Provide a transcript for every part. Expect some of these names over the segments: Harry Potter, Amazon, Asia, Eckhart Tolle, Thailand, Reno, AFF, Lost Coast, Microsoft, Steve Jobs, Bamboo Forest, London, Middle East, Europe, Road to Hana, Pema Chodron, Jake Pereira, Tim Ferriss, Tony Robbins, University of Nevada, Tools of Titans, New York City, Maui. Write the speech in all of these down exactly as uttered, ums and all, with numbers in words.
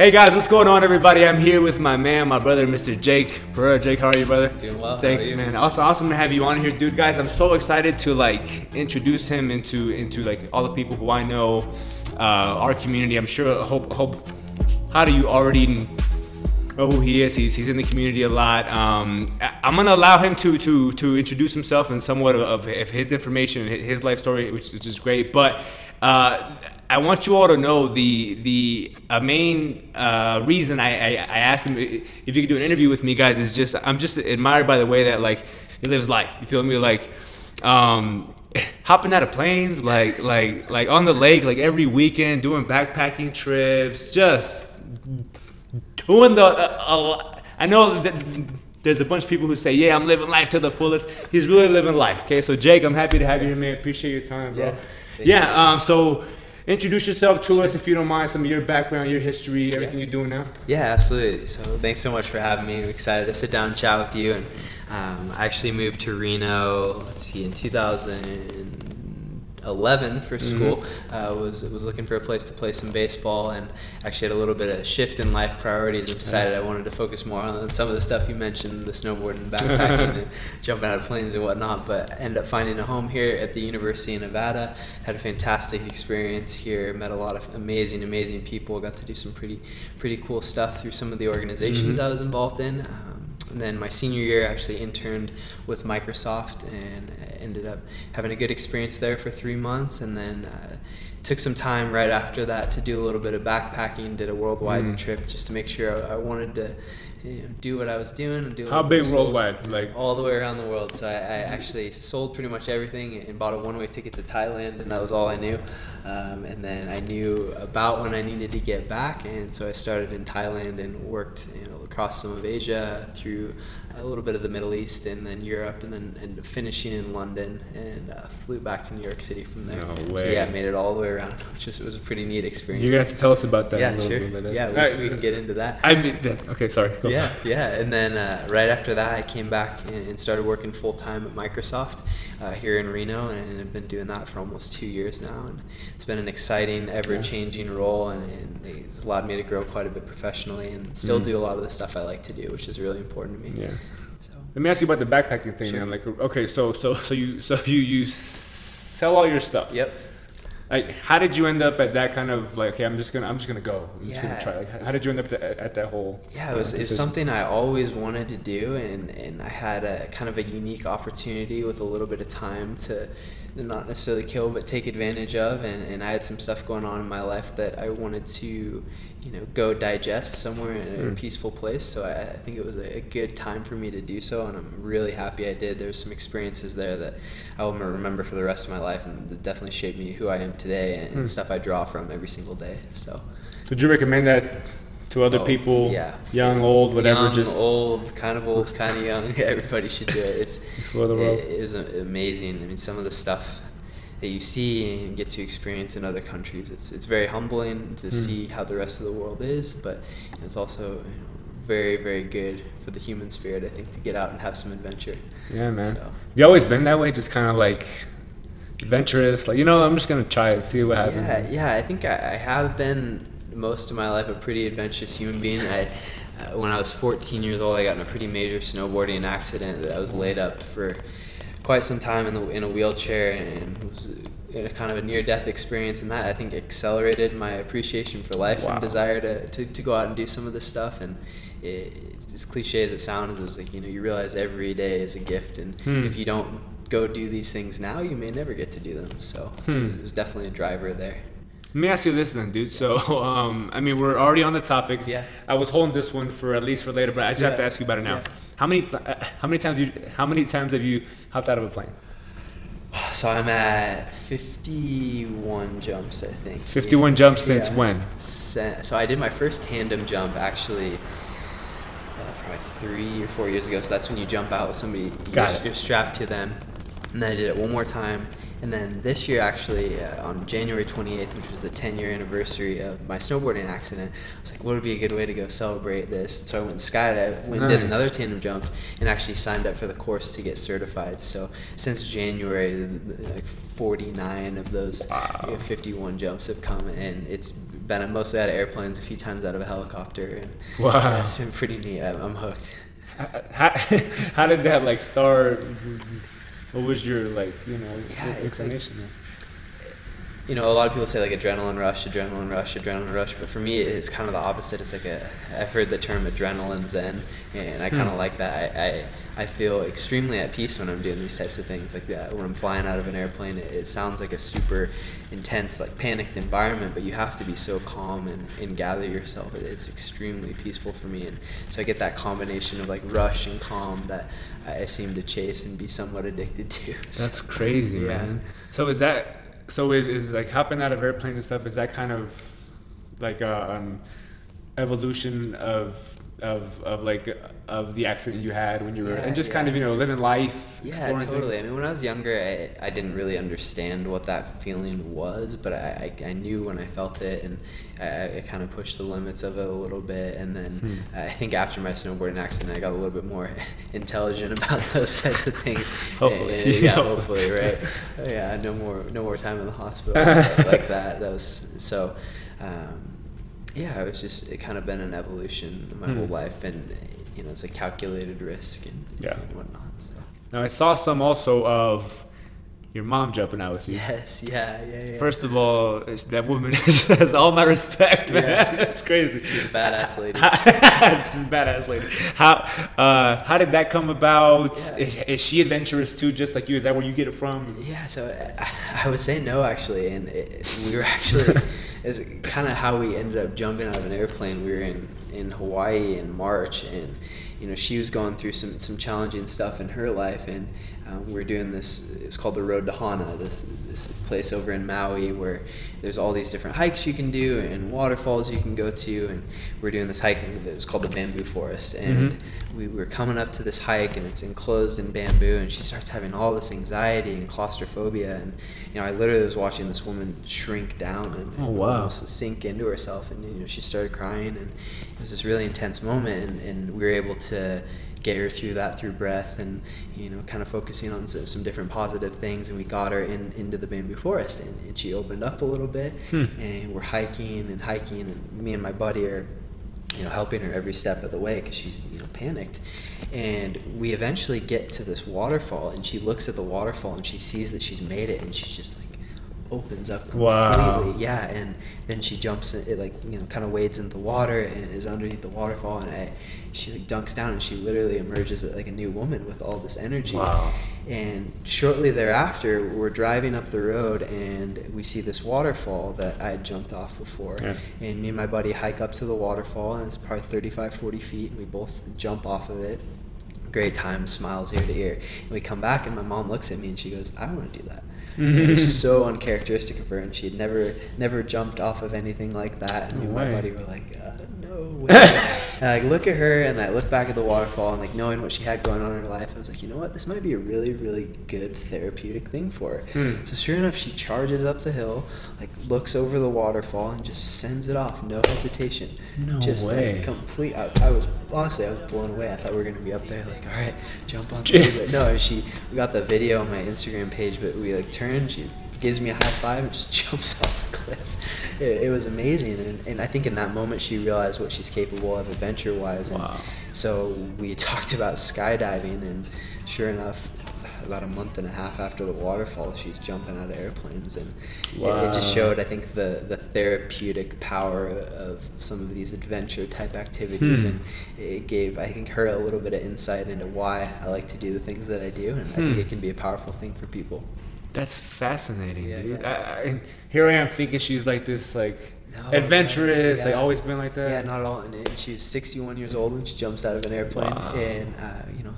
Hey guys, what's going on, everybody? I'm here with my man, my brother, Mister Jake Pereira. Jake, how are you, brother? Doing well. Thanks, man. Also, awesome to have you on here, dude. Guys, I'm so excited to like introduce him into into like all the people who I know, uh, our community. I'm sure. Hope, hope. How do you already know who he is? He's he's in the community a lot. Um, I'm gonna allow him to to to introduce himself and somewhat of, of his information, his life story, which is just great. But uh, I want you all to know the the uh, main uh, reason I, I I asked him if you could do an interview with me, guys, is just I'm just admired by the way that like he lives life. You feel me? Like um, hopping out of planes, like like like on the lake, like every weekend, doing backpacking trips, just doing the. Uh, uh, I know that there's a bunch of people who say, "Yeah, I'm living life to the fullest." He's really living life. Okay, so Jake, I'm happy to have you here, man. Appreciate your time, bro. Yeah. Yeah. Um, so. Introduce yourself to us, if you don't mind, some of your background, your history, everything yeah. you're doing now. Yeah, absolutely. So thanks so much for having me. I'm excited to sit down and chat with you. And um, I actually moved to Reno, let's see, in two thousand eleven for school. Mm-hmm. uh, was was looking for a place to play some baseball, and actually had a little bit of a shift in life priorities and decided I wanted to focus more on some of the stuff you mentioned, the snowboarding, backpacking, and jumping out of planes and whatnot. But ended up finding a home here at the University of Nevada. Had a fantastic experience here. Met a lot of amazing, amazing people. Got to do some pretty, pretty cool stuff through some of the organizations mm-hmm. I was involved in. Um, And then my senior year, I actually interned with Microsoft and ended up having a good experience there for three months. And then uh, took some time right after that to do a little bit of backpacking, did a worldwide mm. trip just to make sure I, I wanted to you know, do what I was doing. And do How big worldwide? Like all the way around the world. So I, I actually sold pretty much everything and bought a one-way ticket to Thailand, and that was all I knew. Um, and then I knew about when I needed to get back, and so I started in Thailand and worked you know, across some of Asia, through a little bit of the Middle East, and then Europe, and then and finishing in London, and uh, flew back to New York City from there. No way. So yeah, made it all the way around, which was, was a pretty neat experience. You're going to have to tell us about that yeah, in a little sure. bit. Yeah, sure. Yeah, we, we can get into that. I mean, okay, sorry. Go yeah, on. yeah, and then uh, right after that, I came back and, and started working full-time at Microsoft uh, here in Reno, and I've been doing that for almost two years now, and it's been an exciting, ever-changing role, and, and it's allowed me to grow quite a bit professionally, and still mm. do a lot of the stuff I like to do, which is really important to me. Yeah. Let me ask you about the backpacking thing. Sure. Now. Like, okay, so so so you so you you sell all your stuff. Yep. Like, how did you end up at that kind of like? Okay, I'm just gonna I'm just gonna go. I'm yeah. just gonna try. Like, how did you end up to, at, at that whole? Yeah, it was uh, it's something I always wanted to do, and and I had a kind of a unique opportunity with a little bit of time to. Not necessarily kill, but take advantage of, and, and I had some stuff going on in my life that I wanted to, you know, go digest somewhere in a mm. peaceful place. So I, I think it was a, a good time for me to do so, and I'm really happy I did. There were some experiences there that I will remember for the rest of my life, and that definitely shaped me who I am today, and, mm. and stuff I draw from every single day. So, would you recommend that to other oh, people, yeah. young, old, whatever, young, just old, kind of old, kind of young. Everybody should do it. It's explore the world. It, it was amazing. I mean, some of the stuff that you see and get to experience in other countries, it's it's very humbling to mm. see how the rest of the world is. But it's also you know, very, very good for the human spirit, I think, to get out and have some adventure. Yeah, man. So. Have you always been that way? Just kind of like. Adventurous, like you know, I'm just gonna try it, see what happens. Yeah, yeah. I think I, I have been most of my life a pretty adventurous human being. I, uh, when I was fourteen years old, I got in a pretty major snowboarding accident that I was laid up for quite some time in the in a wheelchair, and was in a kind of a near-death experience. And that I think accelerated my appreciation for life wow. and desire to, to to go out and do some of this stuff. And it, it's as cliche as it sounds, it was like you know, you realize every day is a gift, and hmm. if you don't. Go do these things now, you may never get to do them. So hmm. there's definitely a driver there. Let me ask you this then, dude. So um, I mean, we're already on the topic. Yeah. I was holding this one for at least for later, but I just yeah. have to ask you about it now. Yeah. How many uh, how many times do you, how many times have you hopped out of a plane? So I'm at fifty-one jumps, I think. fifty-one yeah. jumps since yeah. when? So I did my first tandem jump actually. Uh, probably three or four years ago. So that's when you jump out with somebody. You're, you're strapped to them. And then I did it one more time, And then this year, actually, uh, on January twenty-eighth, which was the ten-year anniversary of my snowboarding accident, I was like, what would be a good way to go celebrate this? So I went and skydived, went nice. did another tandem jump, and actually signed up for the course to get certified. So since January, like forty-nine of those wow. you know, fifty-one jumps have come, and it's been mostly out of airplanes, a few times out of a helicopter. And wow. yeah, it's been pretty neat. I'm, I'm hooked. How, how did that, like, start? What was your, like, you know, yeah, inclination? It's like, you know, a lot of people say, like, adrenaline rush, adrenaline rush, adrenaline rush. But for me, it's kind of the opposite. It's like a, I've heard the term adrenaline zen, and I kind of hmm. like that. I, I I feel extremely at peace when I'm doing these types of things like that. When I'm flying out of an airplane, it, it sounds like a super intense, like panicked environment, but you have to be so calm and, and gather yourself. It, it's extremely peaceful for me. And so I get that combination of like rush and calm that I seem to chase and be somewhat addicted to. So, that's crazy, yeah. man. So is that, so is, is like hopping out of airplanes and stuff, is that kind of like a, um, evolution of, of of like of the accident you had when you were yeah, and just yeah. kind of, you know, living life, yeah totally things. I mean, when I was younger, I, I didn't really understand what that feeling was, but I, I knew when I felt it, and I, I kind of pushed the limits of it a little bit. And then hmm. I think after my snowboarding accident, I got a little bit more intelligent about those types of things. Hopefully. And, and, yeah, yeah hopefully, right? Yeah, no more no more time in the hospital like that. That was so um yeah, it was just, it kind of been an evolution my mm. whole life, and, you know, it's a calculated risk and, yeah. and whatnot. So. Now, I saw some also of your mom jumping out with you. Yes, yeah, yeah, yeah. First of all, that woman has all my respect, man. Yeah. That's crazy. She's a badass lady. She's a badass lady. How uh, how did that come about? Yeah. Is, is she adventurous too, just like you? Is that where you get it from? Yeah, so I, I would say no, actually. And it, we were actually... It's kind of how we ended up jumping out of an airplane. We were in, in Hawaii in March, and you know, she was going through some, some challenging stuff in her life, and um, we we're doing this, it's called the Road to Hana, this, this place over in Maui where there's all these different hikes you can do and waterfalls you can go to, and we're doing this hike that was called the Bamboo Forest, and mm-hmm. we were coming up to this hike, and it's enclosed in bamboo, and she starts having all this anxiety and claustrophobia, and you know, I literally was watching this woman shrink down and, and oh, wow. almost sink into herself, and you know, she started crying, and it was this really intense moment, and, and we were able to get her through that through breath and, you know, kind of focusing on some, some different positive things, and we got her in into the Bamboo Forest, and, and she opened up a little bit, hmm. and we're hiking and hiking, and me and my buddy are, you know, helping her every step of the way because she's, you know, panicked. And we eventually get to this waterfall, and she looks at the waterfall and she sees that she's made it, and she's just like opens up completely. Wow. Yeah, and then she jumps in, it like, you know, kind of wades into the water and is underneath the waterfall, and I, she like dunks down, and she literally emerges like a new woman with all this energy. Wow. And shortly thereafter, we're driving up the road, and we see this waterfall that I had jumped off before. Yeah. And me and my buddy hike up to the waterfall, and it's probably thirty-five, forty feet, and we both jump off of it. Great time, smiles ear to ear. And we come back, and my mom looks at me, and she goes, I don't want to do that. It was so uncharacteristic of her, and she had never, never jumped off of anything like that. And no me and my buddy were like, uh, no way. And I like, look at her, and I look back at the waterfall, and like knowing what she had going on in her life, I was like, you know what? This might be a really, really good therapeutic thing for her. Hmm. So sure enough, she charges up the hill, like looks over the waterfall, and just sends it off, no hesitation. No just, way. Like, complete. I, I was honestly, I was blown away. I thought we were gonna be up there, like, all right, jump on through. But no, she. We got the video on my Instagram page, but we like turned. She gives me a high five and just jumps off the cliff. It, it was amazing, and, and I think in that moment she realized what she's capable of adventure-wise. And wow. So we talked about skydiving, and sure enough, about a month and a half after the waterfall, she's jumping out of airplanes, and wow. it, it just showed, I think, the, the therapeutic power of some of these adventure-type activities, hmm. and it gave, I think, her a little bit of insight into why I like to do the things that I do, and hmm. I think it can be a powerful thing for people. That's fascinating, yeah, dude. Yeah. I, I, here I am thinking she's like this, like no, adventurous, yeah. like always been like that. Yeah, not at all. And, and she was sixty-one years old when she jumps out of an airplane, wow. and uh, you know,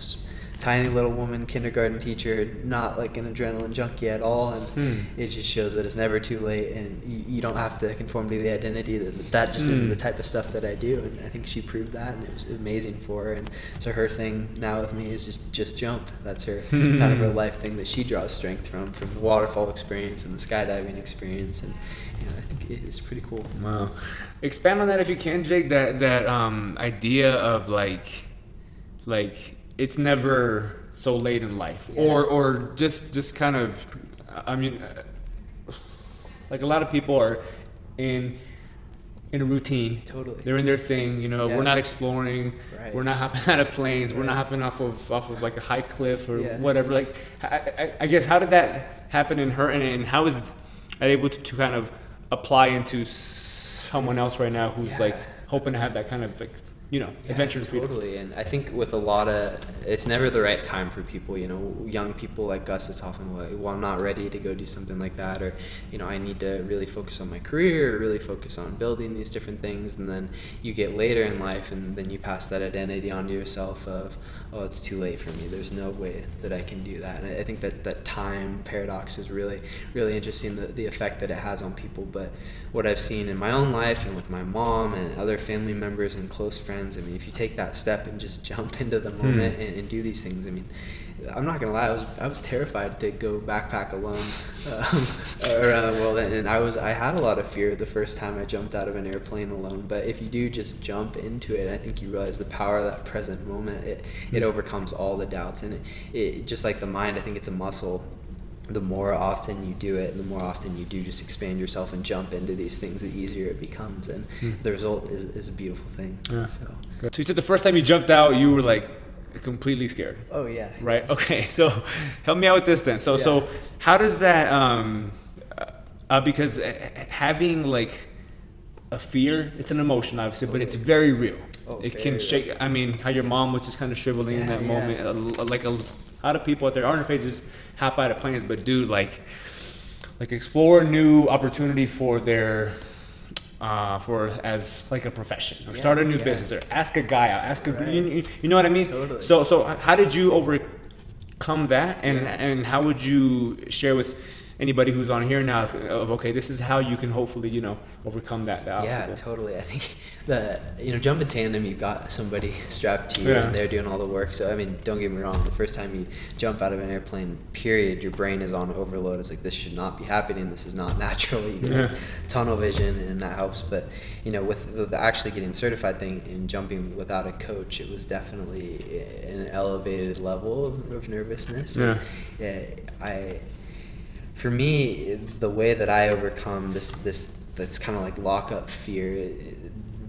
tiny little woman kindergarten teacher, not like an adrenaline junkie at all, and hmm. it just shows that it's never too late, and you, you don't have to conform to the identity that that just hmm. isn't the type of stuff that I do. And I think she proved that, and it was amazing for her. And so her thing now with me is just just jump. That's her hmm. kind of her life thing that she draws strength from, from the waterfall experience and the skydiving experience, and you know, I think it is pretty cool. Wow. Expand on that if you can, Jake. That that um, idea of like, like it's never so late in life, yeah. or or just just kind of, I mean, like a lot of people are in in a routine. Totally. They're in their thing. You know, yeah. we're not exploring. Right. We're not hopping out of planes. Right. We're not hopping off of off of like a high cliff or yeah. whatever. Like, I, I, I guess how did that happen in her, and, and how is that able to, to kind of apply into someone else right now who's yeah. like hoping to have that kind of like, you know, yeah, adventure and freedom. Totally. And I think with a lot of, it's never the right time for people, you know, young people like us, it's often like, well, I'm not ready to go do something like that, or, you know, I need to really focus on my career, or really focus on building these different things. And then you get later in life, and then you pass that identity on to yourself of, oh, it's too late for me. There's no way that I can do that. And I think that that time paradox is really, really interesting, the, the effect that it has on people. But what I've seen in my own life and with my mom and other family members and close friends, I mean, if you take that step and just jump into the moment mm. and, and do these things, I mean, I'm not gonna lie, I was I was terrified to go backpack alone, um, around the world, and I was I had a lot of fear the first time I jumped out of an airplane alone. But if you do just jump into it, I think you realize the power of that present moment. It it overcomes all the doubts, and it, it just like the mind. I think it's a muscle. The more often you do it, and the more often you do just expand yourself and jump into these things, the easier it becomes, and mm. the result is is a beautiful thing. Yeah. So. So you said the first time you jumped out, you were like. Completely scared. Oh yeah. Right. Okay. So, help me out with this then. So, yeah. so how does that? Um, uh, because having like a fear, it's an emotion, obviously, totally. But it's very real. Oh, it very can shake. Real. I mean, how your mom was just kind of shriveling yeah, in that yeah. moment. Uh, like a lot of people out there aren't afraid to just hop out of planes, but do like, like explore new opportunity for their. Uh, for as like a profession, or yeah, start a new yeah. business, or ask a guy out, ask a right. you, you know what I mean. Totally. So so how did you overcome that, and yeah. and how would you share with anybody who's on here now of okay, this is how you can hopefully you know overcome that. that yeah, obstacle. Totally. I think that you know jump in tandem, you've got somebody strapped to you yeah. and they're doing all the work. So I mean, don't get me wrong. The first time you jump out of an airplane, period, your brain is on overload. It's like this should not be happening. This is not natural. You get yeah. tunnel vision, and that helps. But you know, with the, the actually getting certified thing and jumping without a coach, it was definitely an elevated level of, of nervousness. Yeah. Yeah. I. For me, the way that I overcome this, this that's kind of like lock up fear,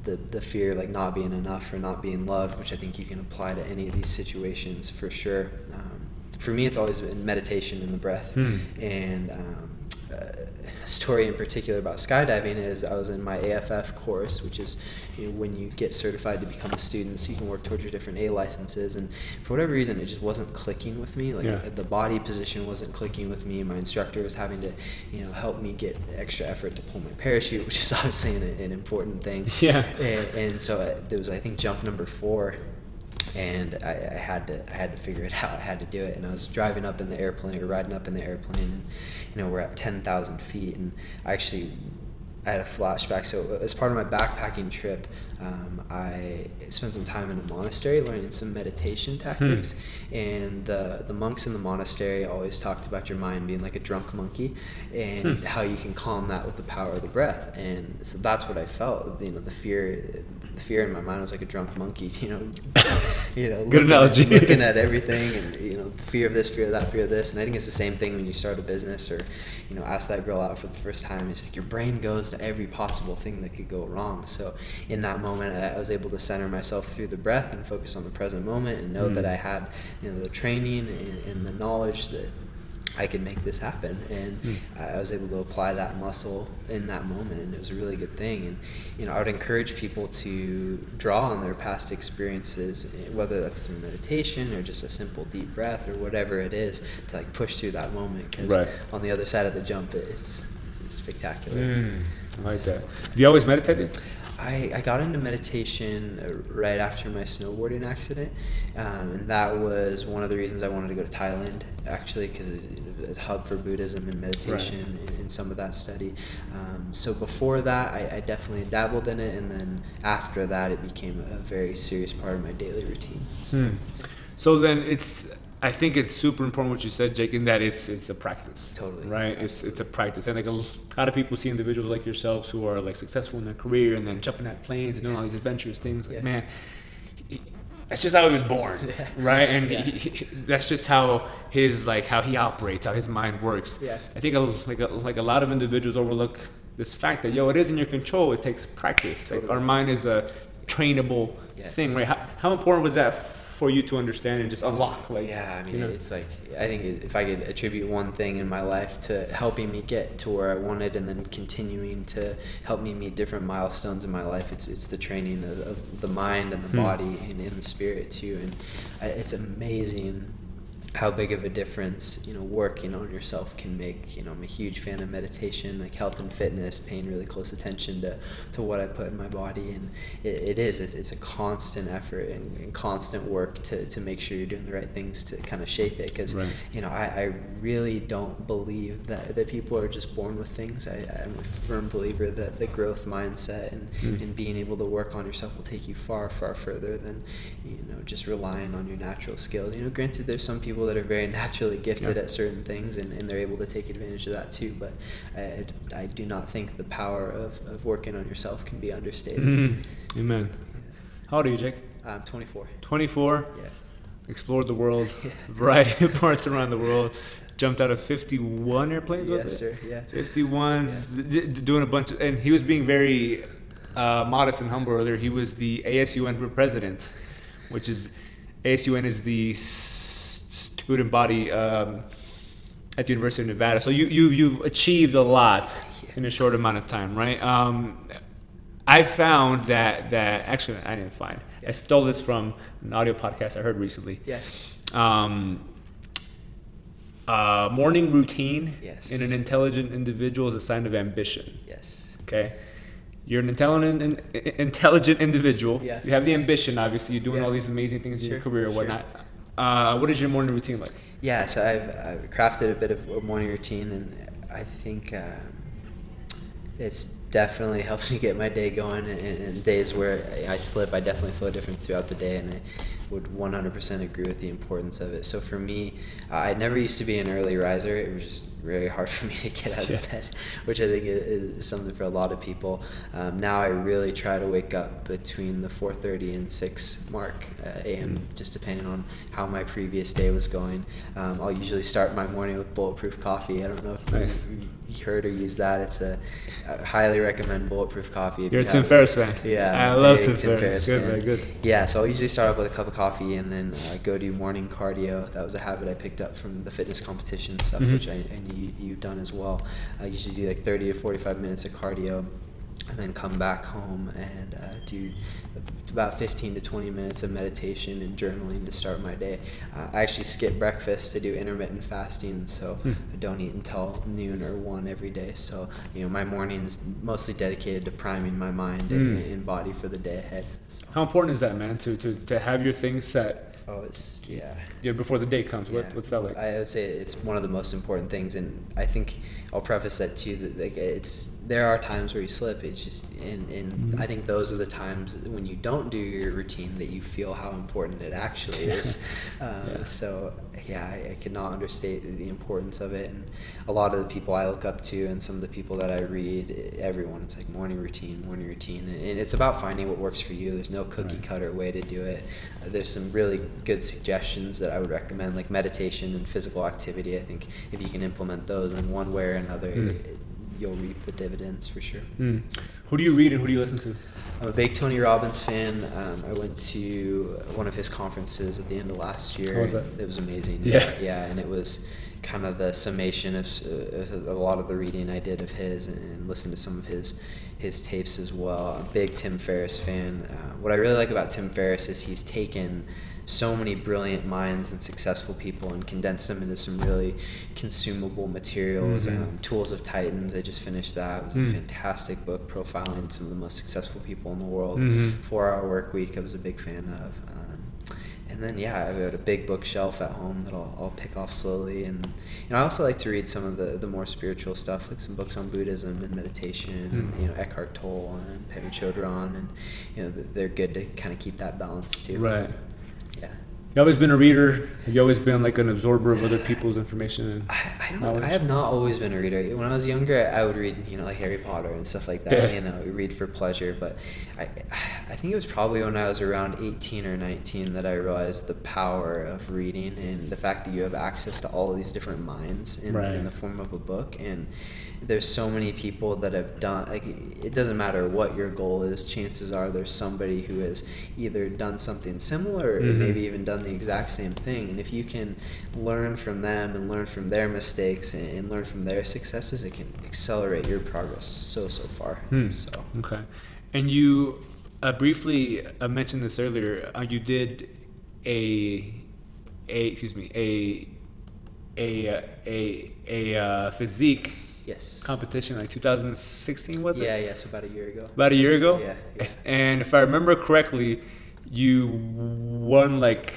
the the fear like not being enough or not being loved, which I think you can apply to any of these situations for sure. Um, for me, it's always been meditation and the breath. Hmm. And um, a story in particular about skydiving is I was in my A F F course, which is you know, when you get certified to become a student, so you can work towards your different A licenses. And for whatever reason, it just wasn't clicking with me. Like yeah. the body position wasn't clicking with me. My instructor was having to, you know, help me get extra effort to pull my parachute, which is obviously an, an important thing. Yeah. And, and so I, there was, I think, jump number four. And I, I had to, I had to figure it out. I had to do it. And I was driving up in the airplane, or riding up in the airplane. And, you know, we're at ten thousand feet, and I actually, I had a flashback. So as part of my backpacking trip, um, I spent some time in a monastery learning some meditation tactics. Hmm. And the the monks in the monastery always talked about your mind being like a drunk monkey, and hmm. how you can calm that with the power of the breath. And so that's what I felt. You know, the fear. The fear in my mind was like a drunk monkey, you know, you know, good analogy. Looking at everything, and you know, fear of this, fear of that, fear of this, and I think it's the same thing when you start a business or, you know, ask that girl out for the first time. It's like your brain goes to every possible thing that could go wrong. So in that moment, I was able to center myself through the breath and focus on the present moment, and know mm. that I had, you know, the training and, and the knowledge that I could make this happen, and mm. I was able to apply that muscle in that moment, and it was a really good thing. And you know, I would encourage people to draw on their past experiences, whether that's through meditation or just a simple deep breath or whatever it is, to like push through that moment, because right. on the other side of the jump, it's, it's spectacular. Mm, I like that. Have you always meditated? I, I got into meditation right after my snowboarding accident, um, and that was one of the reasons I wanted to go to Thailand, actually, because it's a hub for Buddhism and meditation, right, and some of that study. Um, so before that, I, I definitely dabbled in it, and then after that, it became a very serious part of my daily routine. So, hmm. so then it's... I think it's super important what you said, Jake, in that it's it's a practice. Totally. Right? It's it's a practice. And like a lot of people see individuals like yourselves who are like successful in their career and then jumping at planes and doing all these adventurous things. Like, yeah. man, he, that's just how he was born, yeah. right? And yeah. he, he, that's just how his like how he operates, how his mind works. Yeah. I think a, like a, like a lot of individuals overlook this fact that yo, it is in your control. It takes practice. Totally. Like our mind is a trainable yes. thing, right? How, how important was that for you to understand and just unlock? Like, yeah, I mean, you know? It's like, I think if I could attribute one thing in my life to helping me get to where I wanted and then continuing to help me meet different milestones in my life, it's it's the training of, of the mind and the body hmm. and, and the spirit too. And I, it's amazing how big of a difference, you know, working on yourself can make. You know, I'm a huge fan of meditation, like health and fitness, paying really close attention to, to what I put in my body. And it, it is, it's, it's a constant effort and, and constant work to, to make sure you're doing the right things to kind of shape it. Because, right. you know, I, I really don't believe that, that people are just born with things. I, I'm a firm believer that the growth mindset and, mm. and being able to work on yourself will take you far, far further than, you know, just relying on your natural skills. You know, granted, there's some people that are very naturally gifted yeah. at certain things, and, and they're able to take advantage of that too, but I, I do not think the power of, of working on yourself can be understated. Mm-hmm. Amen. Yeah. How old are you, Jake? I'm twenty-four. twenty-four? Yeah. Explored the world, yeah. variety of parts around the world, jumped out of fifty-one airplanes, was yes, it? Yes, sir, yeah. fifty-ones, yeah. doing a bunch of, and he was being very uh, modest and humble earlier. He was the A S U N for presidents, which is, A S U N is the student body um, at the University of Nevada. So you, you, you've achieved a lot yeah. in a short amount of time, right? Um, I found that, that actually I didn't find. Yeah. I stole this from an audio podcast I heard recently. Yes. Um, uh, morning routine yes. in an intelligent individual is a sign of ambition. Yes. Okay. You're an intelligent, intelligent individual. Yeah. You have the ambition, obviously. You're doing yeah. all these amazing things sure. in your career and whatnot. Sure. Uh, what is your morning routine like? Yeah, so I've, I've crafted a bit of a morning routine, and I think uh, it's definitely helps me get my day going. And, and days where I slip, I definitely feel different throughout the day, and I would one hundred percent agree with the importance of it. So for me, I never used to be an early riser. It was just very hard for me to get out yeah. of bed, which I think is something for a lot of people. Um, now I really try to wake up between the four thirty and six mark uh, a m, mm. just depending on how my previous day was going. Um, I'll usually start my morning with bulletproof coffee. I don't know if nice. you heard or used that. It's a I highly recommend bulletproof coffee. You're a Tim Ferriss fan. Yeah, I love Tim Ferriss. Good, very good. Yeah, so I'll usually start off with a cup of coffee and then uh, go do morning cardio. That was a habit I picked up from the fitness competition stuff, mm-hmm. which I, I You, you've done as well. I usually do like thirty to forty-five minutes of cardio and then come back home and uh, do about fifteen to twenty minutes of meditation and journaling to start my day. Uh, I actually skip breakfast to do intermittent fasting, so hmm. I don't eat until noon or one every day. So, you know, my morning is mostly dedicated to priming my mind hmm. and, and body for the day ahead. So. How important is that, man, to, to, to have your things set? Oh, it's, yeah. Yeah, before the day comes, what, yeah. what's that like? I would say it's one of the most important things, and I think I'll preface that too, that like it's, there are times where you slip, it's just, and, and mm-hmm. I think those are the times when you don't do your routine that you feel how important it actually is. um, yeah. So, yeah, I, I cannot understate the importance of it, and a lot of the people I look up to and some of the people that I read, everyone, it's like morning routine, morning routine, and, and it's about finding what works for you. There's no cookie right. cutter way to do it. Uh, there's some really good suggestions that I would recommend, like meditation and physical activity. I think if you can implement those in one way or another, mm. it, you'll reap the dividends for sure. Mm. Who do you read and who do you listen to? I'm a big Tony Robbins fan. Um, I went to one of his conferences at the end of last year. How was that? It was amazing. Yeah, yeah, and it was kind of the summation of, of a lot of the reading I did of his and listened to some of his his tapes as well. I'm a big Tim Ferriss fan. Uh, what I really like about Tim Ferriss is he's taken so many brilliant minds and successful people and condensed them into some really consumable materials. Mm-hmm. um, Tools of Titans, I just finished that. It was a mm. fantastic book profiling some of the most successful people in the world. Mm-hmm. Four-Hour Work Week, I was a big fan of. Um, and then, yeah, I've got a big bookshelf at home that I'll, I'll pick off slowly. And, and I also like to read some of the, the more spiritual stuff, like some books on Buddhism and meditation, mm. and, you know, Eckhart Tolle and Pema Chodron. And, you know, they're good to kind of keep that balance, too. Right. You always been a reader? Have you always been like an absorber of other people's information and I, I don't knowledge? I have not always been a reader. When I was younger, I would read, you know, like Harry Potter and stuff like that. Yeah. You know, read for pleasure. But I, I think it was probably when I was around eighteen or nineteen that I realized the power of reading and the fact that you have access to all of these different minds in, right. in the form of a book. And there's so many people that have done, like, it doesn't matter what your goal is, chances are there's somebody who has either done something similar or mm-hmm. maybe even done the exact same thing. And if you can learn from them and learn from their mistakes and learn from their successes, it can accelerate your progress so, so far. Hmm. So okay. And you uh, briefly uh, mentioned this earlier. Uh, you did a, a excuse me, a, a, a, a uh, physique Yes. competition, like two thousand sixteen, was it? Yeah, yeah, so about a year ago. About a year ago? Yeah, yeah. And if I remember correctly, you won like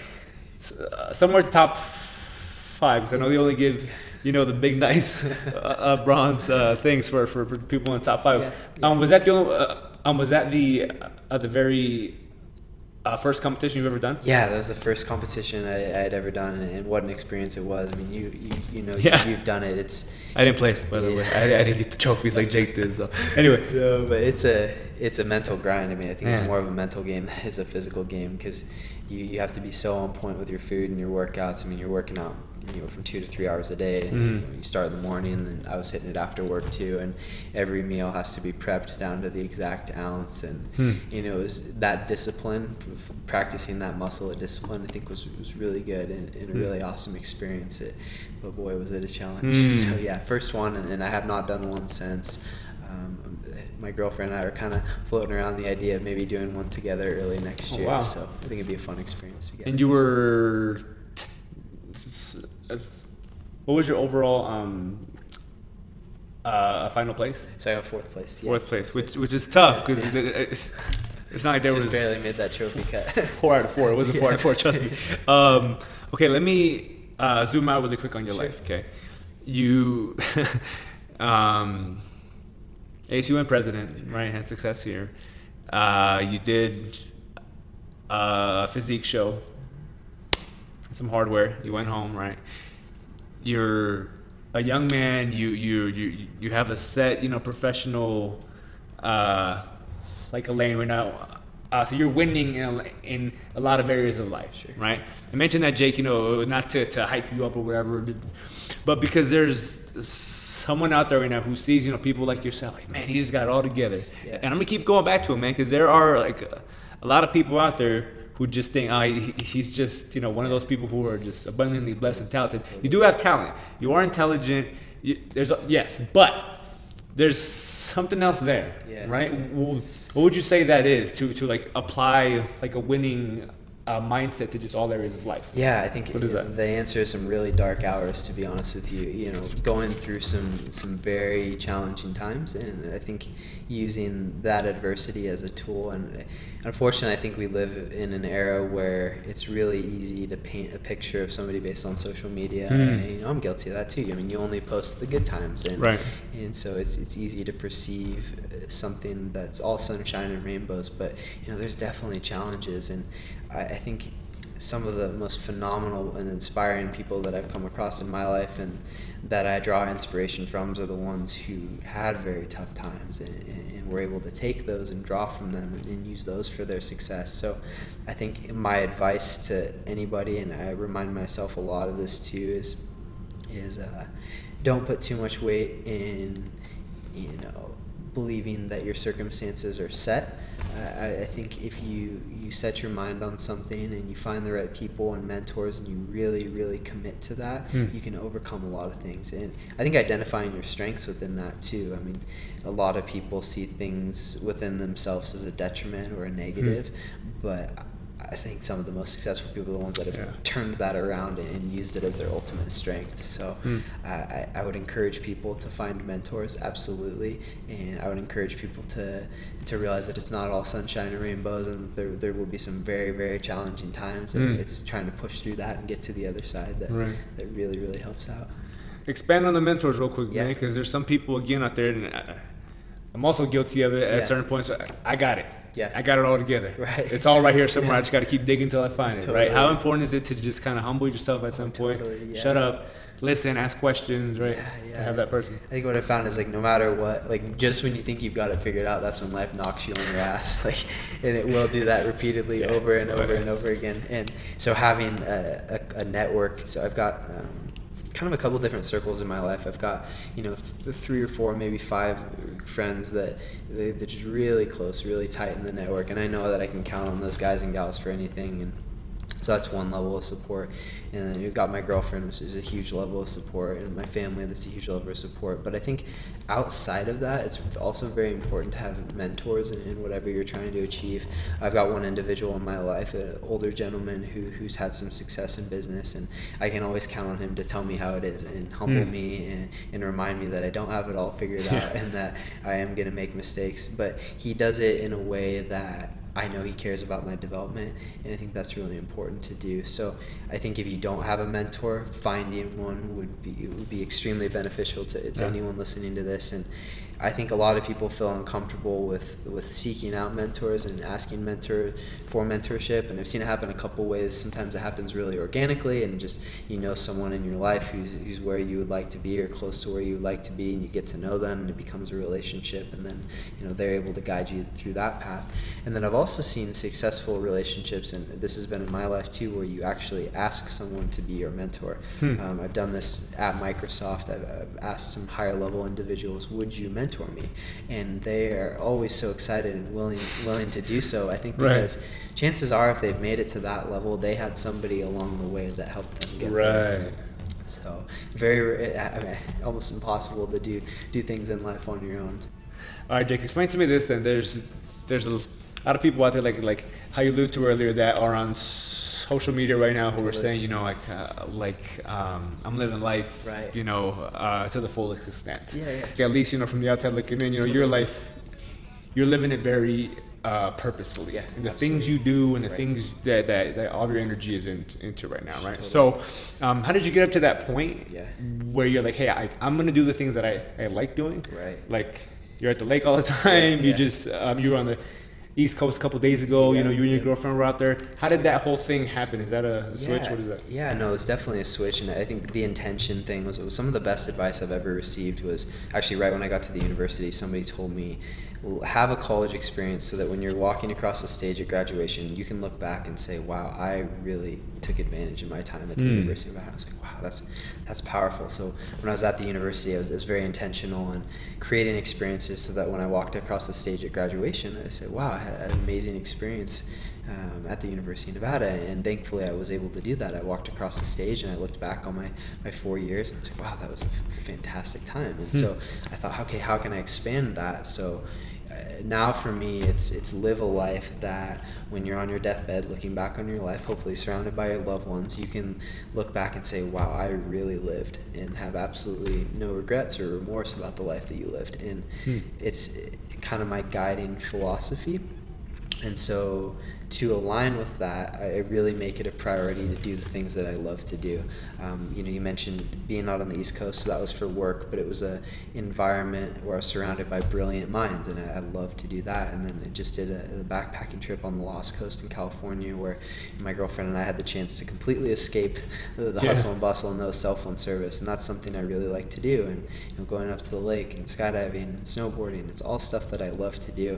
uh, somewhere top five, because I know they only give, you know, the big nice uh, uh, bronze uh, things for, for people in the top five. Yeah, yeah. Um, was that the only, uh, um, was that the uh, the very Uh, first competition you've ever done? Yeah, that was the first competition I, I had ever done, and, and what an experience it was. I mean, you you, you know, yeah. you, you've done it. It's I didn't place, by the yeah. way. I, I didn't get the trophies like Jake did. So anyway, no, but it's a it's a mental grind. I mean, I think yeah. it's more of a mental game than it is a physical game, because you you have to be so on point with your food and your workouts. I mean, you're working out, you know, from two to three hours a day. And, mm. you know, you start in the morning, and I was hitting it after work too. And every meal has to be prepped down to the exact ounce. And mm. you know, it was that discipline, practicing that muscle of discipline, I think was was really good and, and a really mm. awesome experience. It, but boy, was it a challenge! Mm. So yeah, first one, and, and I have not done one since. Um, my girlfriend and I are kind of floating around the idea of maybe doing one together early next year. Oh, wow. So I think it'd be a fun experience together. And you were. What was your overall um, uh, final place? So I got fourth place. Yeah. Fourth place, which which is tough, because yeah. it's, it's not like there just was barely made that trophy cut. Four out of four. It wasn't yeah. four out of four. Trust me. Um, okay, let me uh, zoom out really quick on your sure. life. Okay, you um, A S U N president, right? Had success here. Uh, you did a physique show, some hardware. You went home, right? You're a young man. You you you you have a set, you know, professional, uh, like a lane right now. Uh, so you're winning in a, in a lot of areas of life, sure. right? I mentioned that, Jake. You know, not to to hype you up or whatever, but because there's someone out there right now who sees, you know, people like yourself. Like, man, he just got it all together. Yeah. And I'm gonna keep going back to him, man, because there are like a, a lot of people out there who just think, oh, he, he's just, you know, one of those people who are just abundantly blessed and talented. You do have talent. You are intelligent. You, there's a, yes, but there's something else there, yeah, right? Yeah. What would you say that is to to like apply like a winning uh, mindset to just all areas of life? Yeah, I think what is that? The answer is some really dark hours, to be honest with you. You know, going through some some very challenging times, and I think using that adversity as a tool. And unfortunately, I think we live in an era where it's really easy to paint a picture of somebody based on social media. Mm. And, you know, I'm guilty of that too. I mean, you only post the good times, and right. and so it's it's easy to perceive something that's all sunshine and rainbows. But you know, there's definitely challenges, and I, I think some of the most phenomenal and inspiring people that I've come across in my life and that I draw inspiration from are the ones who had very tough times and, and were able to take those and draw from them and, and use those for their success. So I think my advice to anybody, and I remind myself a lot of this too, is is uh, don't put too much weight in, you know, believing that your circumstances are set. I, I think if you, you set your mind on something and you find the right people and mentors and you really, really commit to that, mm. you can overcome a lot of things. And I think identifying your strengths within that too. I mean, a lot of people see things within themselves as a detriment or a negative, mm. but I think some of the most successful people are the ones that have yeah. turned that around and used it as their ultimate strength. So mm. I, I would encourage people to find mentors, absolutely, and I would encourage people to to realize that it's not all sunshine and rainbows, and there there will be some very, very challenging times, and mm. it's trying to push through that and get to the other side that right. that really, really helps out. Expand on the mentors real quick, yeah. man, because there's some people again out there, and I, I'm also guilty of it at yeah. certain points. So I, I got it. Yeah. I got it all together. Right. It's all right here somewhere. Yeah. I just got to keep digging until I find totally. it. Right. How important is it to just kind of humble yourself at some totally, point? Yeah. Shut up, listen, ask questions, right? Yeah, yeah. To have that person. I think what I found is, like, no matter what, like, just when you think you've got it figured out, that's when life knocks you on your ass. Like, and it will do that repeatedly yeah. over and over okay. and over again. And so having a, a, a network. So I've got. Um, kind of a couple different circles in my life. I've got, you know, th three or four, maybe five friends that they, they're just really close, really tight in the network, and I know that I can count on those guys and gals for anything, and so that's one level of support. And then you've got my girlfriend, which is a huge level of support, and my family, that's a huge level of support. But I think outside of that, it's also very important to have mentors in, in whatever you're trying to achieve. I've got one individual in my life, an older gentleman who, who's had some success in business, and I can always count on him to tell me how it is and humble mm. me and, and remind me that I don't have it all figured out and that I am going to make mistakes. But he does it in a way that I know he cares about my development, and I think that's really important to do. So I think if you don't have a mentor, finding one would be it would be extremely beneficial to, to yeah. anyone listening to this. And I think a lot of people feel uncomfortable with, with seeking out mentors and asking mentor for mentorship, and I've seen it happen a couple ways. Sometimes it happens really organically, and just, you know, someone in your life who's, who's where you would like to be or close to where you would like to be, and you get to know them, and it becomes a relationship, and then, you know, they're able to guide you through that path. And then I've also seen successful relationships, and this has been in my life too, where you actually ask someone to be your mentor. Hmm. Um, I've done this at Microsoft. I've, I've asked some higher level individuals, would you mentor mentor me? And they are always so excited and willing willing to do so, I think, because right. chances are if they've made it to that level, they had somebody along the way that helped them get right. there. So very, I mean, almost impossible to do do things in life on your own. All right, Jake, explain to me this then. There's there's a lot of people out there, like like how you alluded to earlier, that are on social media right now who totally. are saying, you know, like, uh, like um, I'm living life, right. you know, uh, to the fullest extent. Yeah, yeah. Okay, at least, you know, from the outside looking in, you know, totally. your life, you're living it very uh, purposefully. Yeah, and the absolutely. things you do and the right. things that, that, that all of your energy is in, into right now, right? Totally. So um, how did you get up to that point yeah. where you're like, hey, I, I'm going to do the things that I, I like doing? Right. Like, you're at the lake all the time. Yeah. You yeah. just, um, you were on the East Coast a couple days ago, yeah, you know, you and your yeah. girlfriend were out there. How did that whole thing happen? Is that a switch? Yeah, what is that? Yeah, no, it's definitely a switch, and I think the intention thing was, was some of the best advice I've ever received was actually right when I got to the university. Somebody told me, have a college experience so that when you're walking across the stage at graduation, you can look back and say, wow, I really took advantage of my time at the mm. University of Nevada. I was like, wow, that's that's powerful. So when I was at the university, I was, I was very intentional in creating experiences so that when I walked across the stage at graduation, I said, wow, I had an amazing experience Um, at the University of Nevada, and thankfully I was able to do that. I walked across the stage and I looked back on my, my four years and I was like, wow, that was a fantastic time. And hmm. so I thought, okay, how can I expand that? So uh, now for me, it's, it's live a life that when you're on your deathbed, looking back on your life, hopefully surrounded by your loved ones, you can look back and say, wow, I really lived, and have absolutely no regrets or remorse about the life that you lived. And hmm. it's kind of my guiding philosophy. And so to align with that, I really make it a priority to do the things that I love to do. Um, you know, you mentioned being out on the East Coast, so that was for work, but it was an environment where I was surrounded by brilliant minds, and I, I love to do that. And then I just did a, a backpacking trip on the Lost Coast in California, where my girlfriend and I had the chance to completely escape the, the yeah. hustle and bustle and no cell phone service, and that's something I really like to do. And you know, going up to the lake and skydiving and snowboarding, it's all stuff that I love to do.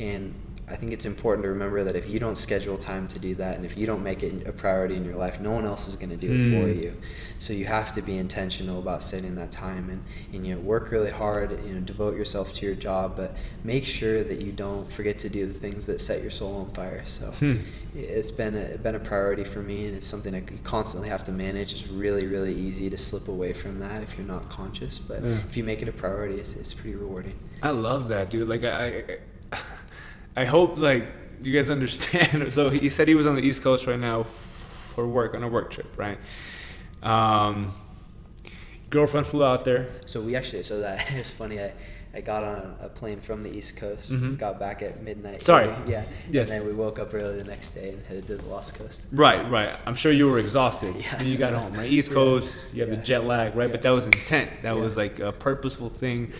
And I think it's important to remember that if you don't schedule time to do that, and if you don't make it a priority in your life, no one else is going to do it mm. for you. So you have to be intentional about setting that time, and, and you know, work really hard, you know, devote yourself to your job, but make sure that you don't forget to do the things that set your soul on fire. So hmm. it's been a, been a priority for me, and it's something I constantly have to manage. It's really, really easy to slip away from that if you're not conscious, but yeah. if you make it a priority, it's, it's pretty rewarding. I love that, dude. Like I, I I hope, like, you guys understand. So he said he was on the East Coast right now for work, on a work trip, right? Um, girlfriend flew out there. So we actually, so that it's funny. I, I got on a plane from the East Coast, mm-hmm. got back at midnight. Sorry. Yeah. Yes. And then we woke up early the next day and headed to the Lost Coast. Right, right. I'm sure you were exhausted yeah, when you got home. The East Coast, yeah. you have yeah. the jet lag, right? Yeah. But that was intent. That yeah. was like a purposeful thing.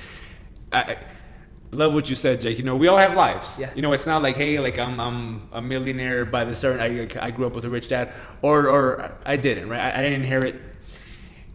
I, I love what you said, Jake. You know, we all have lives. Yeah. You know, it's not like, hey, like I'm, I'm a millionaire by the certain, I, I grew up with a rich dad, or, or I didn't, right? I, I didn't inherit.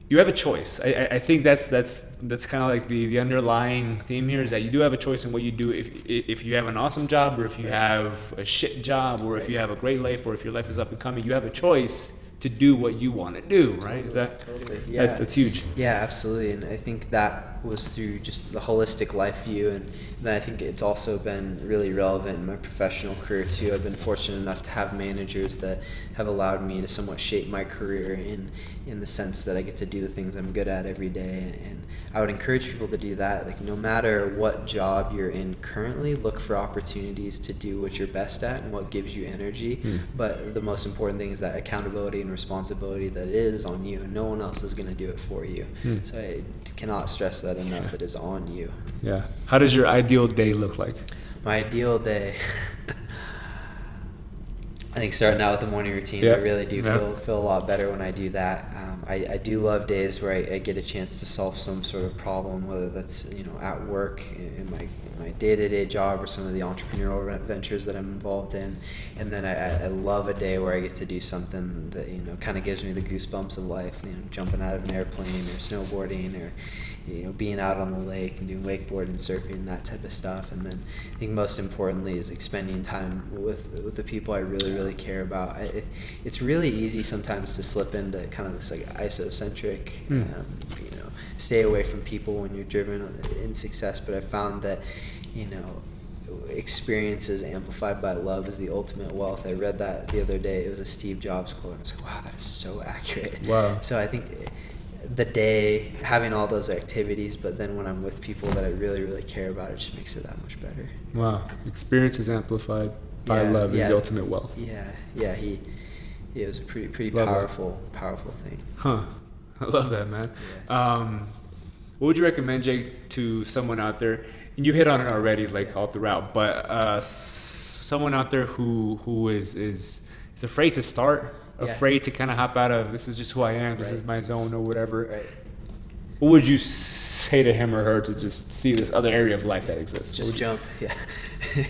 You have a choice. I, I think that's that's that's kind of like the, the underlying theme here, is that you do have a choice in what you do. If if you have an awesome job, or if you have a shit job, or if you have a great life, or if your life is up and coming, you have a choice to do what you want to do, right? Is that totally. Yeah. That's, that's huge. Yeah, absolutely. And I think that was through just the holistic life view, and then I think it's also been really relevant in my professional career too. I've been fortunate enough to have managers that have allowed me to somewhat shape my career in in the sense that I get to do the things I'm good at every day. And I would encourage people to do that. Like, no matter what job you're in currently, look for opportunities to do what you're best at and what gives you energy. Mm. But the most important thing is that accountability and responsibility that is on you. No one else is going to do it for you. Mm. So I cannot stress that enough. Yeah. It is on you. Yeah. How does your ideal day look like? My ideal day. I think starting out with the morning routine, yep. I really do yep. feel feel a lot better when I do that. Um, I, I do love days where I, I get a chance to solve some sort of problem, whether that's, you know, at work in my in my day-to-day job, or some of the entrepreneurial ventures that I'm involved in. And then I, I love a day where I get to do something that, you know, kind of gives me the goosebumps of life. You know, jumping out of an airplane, or snowboarding, or, you know, being out on the lake and doing wakeboard and surfing, that type of stuff. And then I think most importantly is like spending time with with the people I really, really care about. I, it, it's really easy sometimes to slip into kind of this like isocentric, mm. um, you know, stay away from people when you're driven in success. But I found that, you know, experiences amplified by love is the ultimate wealth. I read that the other day. It was a Steve Jobs quote. And I was like, wow, that is so accurate. Wow. So I think It, the day, having all those activities, but then when I'm with people that I really, really care about, it just makes it that much better. Wow. Experience is amplified by yeah, love yeah. is the ultimate wealth. Yeah, yeah. He, it was a pretty, pretty love powerful, that. powerful thing. Huh. I love that, man. Yeah. Um, what would you recommend, Jake, to someone out there? And you hit on it already, like all throughout, but uh, someone out there who, who is, is, is afraid to start, afraid yeah. to kind of hop out of, this is just who I am, this right. is my zone, or whatever. Right. What would you say to him or her to just see this other area of life that exists? Just jump. You? Yeah.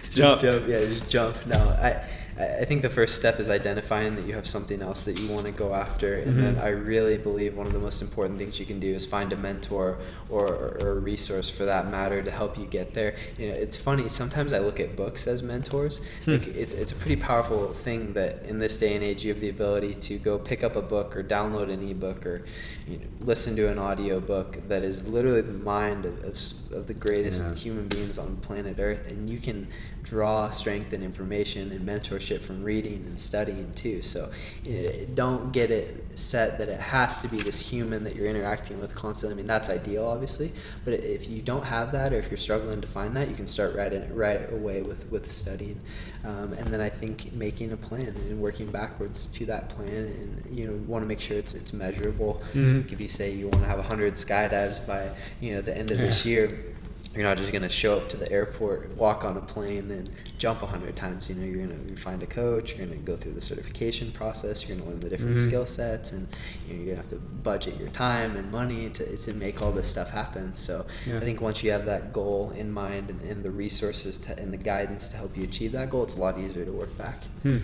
just jump. jump. Yeah, just jump. No, I I think the first step is identifying that you have something else that you want to go after. And mm-hmm. then I really believe one of the most important things you can do is find a mentor or, or a resource for that matter to help you get there. You know, it's funny, sometimes I look at books as mentors. Hmm. Like it's, it's a pretty powerful thing that in this day and age you have the ability to go pick up a book or download an ebook or, you know, listen to an audio book that is literally the mind of, of, of the greatest yeah. human beings on planet Earth. And you can draw strength and information and mentorship from reading and studying too. So it, don't get it set that it has to be this human that you're interacting with constantly. I mean, that's ideal, obviously, but if you don't have that, or if you're struggling to find that, you can start right in, right away with with studying, um, and then I think making a plan and working backwards to that plan. And you know, want to make sure it's it's measurable. Mm-hmm. Like if you say you want to have one hundred skydives by, you know, the end of yeah. this year, you're not just going to show up to the airport, walk on a plane, and jump one hundred times. You know, you're going to find a coach, you're going to go through the certification process, you're going to learn the different mm-hmm. skill sets, and you know, you're going to have to budget your time and money to, to make all this stuff happen. So yeah. I think once you have that goal in mind and, and the resources to, and the guidance to help you achieve that goal, it's a lot easier to work back. Hmm.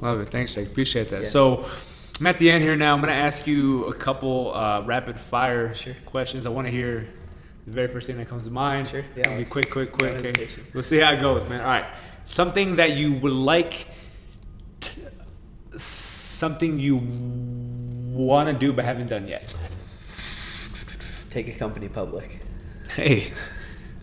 Love it. Thanks, Jake. Appreciate that. Yeah. So I'm at the end here now. I'm going to ask you a couple uh, rapid-fire sure. questions. I want to hear the very first thing that comes to mind. Sure. Yeah. It'll be quick, quick, quick. Okay. We'll see how it goes, man. All right. Something that you would like, t- something you want to do but haven't done yet. Take a company public. Hey,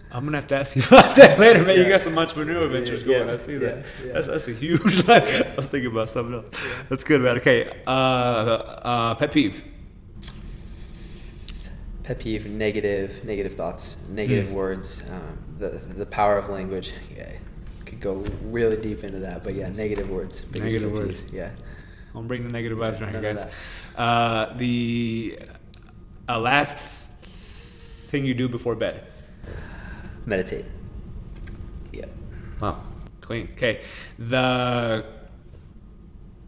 I'm gonna have to ask you about that later, man. Yeah. You got some entrepreneurial ventures yeah, going. Yeah, I see that. Yeah, yeah. That's that's a huge. Like, I was thinking about something else. Yeah. That's good, man. Okay. Uh, uh, pet peeve. Pet peeve, negative, negative thoughts, negative mm. words, um, the the power of language. Yeah, could go really deep into that, but yeah, negative words. Negative words. Yeah. I'll bring the negative vibes yeah, right here, guys. Uh, the uh, last thing you do before bed? Meditate. Yeah. Wow. Clean. Okay. The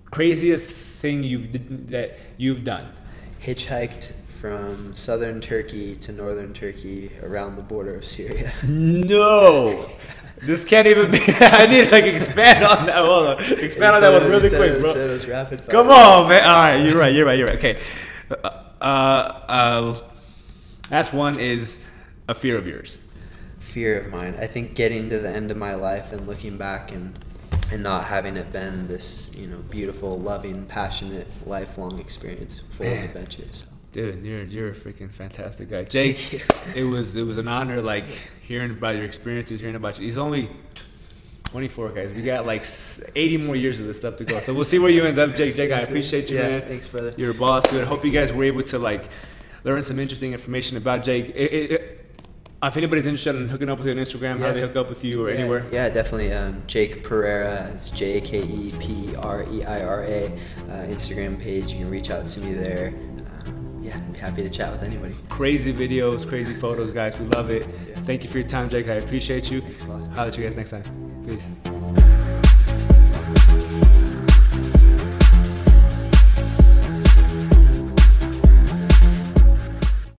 craziest thing you've that you've done? Hitchhiked from southern Turkey to northern Turkey around the border of Syria. No. This can't even be. I need to like expand on that. Hold on. Expand it's on that one really quick, it was, bro. It was rapid fire. Come on, man. All right, you're right. You're right. You're right. Okay. Uh, uh, last one is a fear of yours. Fear of mine. I think getting to the end of my life and looking back and and not having it been this, you know, beautiful, loving, passionate, lifelong experience full of adventures. Dude, you're you're a freaking fantastic guy, Jake. It was it was an honor, like hearing about your experiences, hearing about you. He's only twenty-four, guys. We got like eighty more years of this stuff to go. So we'll see where you end up, Jake. Jake, I appreciate you, yeah, man. Thanks, brother. You're a boss, dude. I hope you guys were able to like learn some interesting information about Jake. It, it, it, If anybody's interested in hooking up with you on Instagram, yeah. how do they hook up with you or yeah. anywhere? Yeah, definitely. Um, Jake Pereira. It's J K E P R E I R A. Uh, Instagram page. You can reach out to me there. Uh, yeah, I'd be happy to chat with anybody. Crazy videos, crazy photos, guys. We love it. Yeah. Thank you for your time, Jake. I appreciate you. Thanks, boss. I'll let you guys next time. Peace.